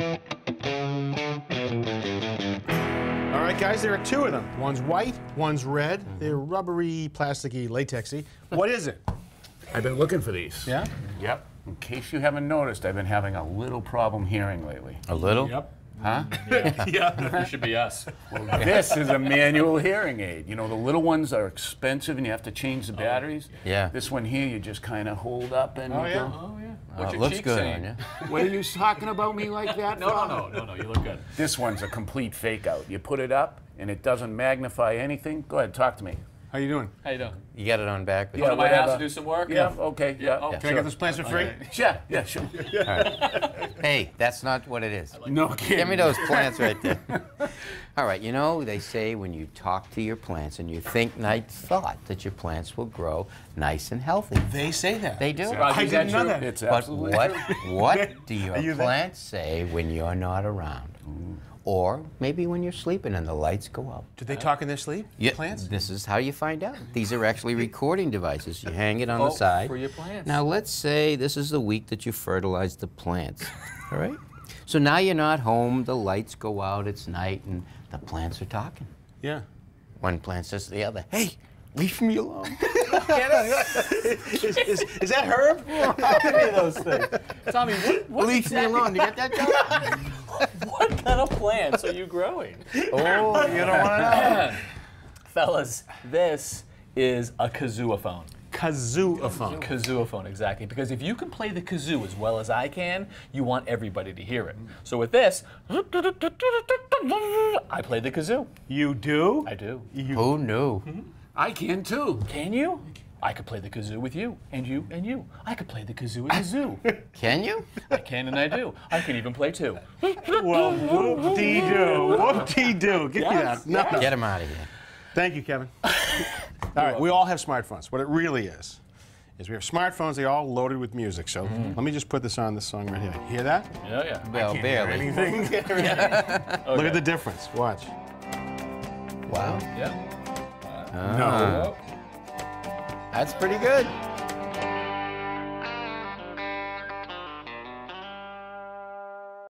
All right, guys, there are two of them. One's white, one's red. They're rubbery, plasticky, latexy. What is it? I've been looking for these. Yeah? Yep. In case you haven't noticed, I've been having a little problem hearing lately. A little? Yep. Huh? Yeah. Yeah, it should be us. Well, this is a manual hearing aid. You know, the little ones are expensive and you have to change the batteries. Yeah. This one here, you just kind of hold up and you go. Oh, yeah. What's your looks good saying? On you. What are you talking about me like that? No, you look good. This one's a complete fake out. You put it up and it doesn't magnify anything. Go ahead, talk to me. How you doing? How you doing? You got it on back. You go to my house to do some work? Yeah, okay. Yeah. Oh, can I get those plants for free? Okay. Yeah, yeah, sure. All right. Hey, that's not what it is. Like no kidding. Give me those plants right there. All right, you know, they say when you talk to your plants and you think nice thought that your plants will grow nice and healthy. They say that. They do. I didn't know that. It's absolutely true. But what do your plants say when you're not around? Or maybe when you're sleeping and the lights go out. Do they talk in their sleep, plants? This is how you find out. These are actually recording devices. You hang it on the side. For your plants. Now, let's say this is the week that you fertilize the plants, all right? So now you're not home, the lights go out, it's night, and the plants are talking. Yeah. One plant says to the other, hey, leave me alone. Is that Herb? How can do those things? Tommy, what leave me alone. You get that, Tommy? What kind of plants are you growing? Oh, you don't want to know. Fellas, this is a kazooaphone. Kazooaphone. Kazooaphone, exactly. Because if you can play the kazoo as well as I can, you want everybody to hear it. So with this, I play the kazoo. You do? I do. Oh, no. I can, too. Can you? I could play the kazoo with you, and you, and you. I could play the kazoo at the zoo. Can you? I can and I do. I can even play two. Well, whoop-dee-doo, whoop-dee-doo. Get me that. No. Get him out of here. Thank you, Kevin. All right, we all have smartphones. What it really is we have smartphones, they're all loaded with music. So let me just put this on, this song right here. Hear that? Yeah, yeah. Well, I can't barely. Hear anything. Yeah. Okay. Look at the difference. Watch. Wow. Yeah. No. That's pretty good.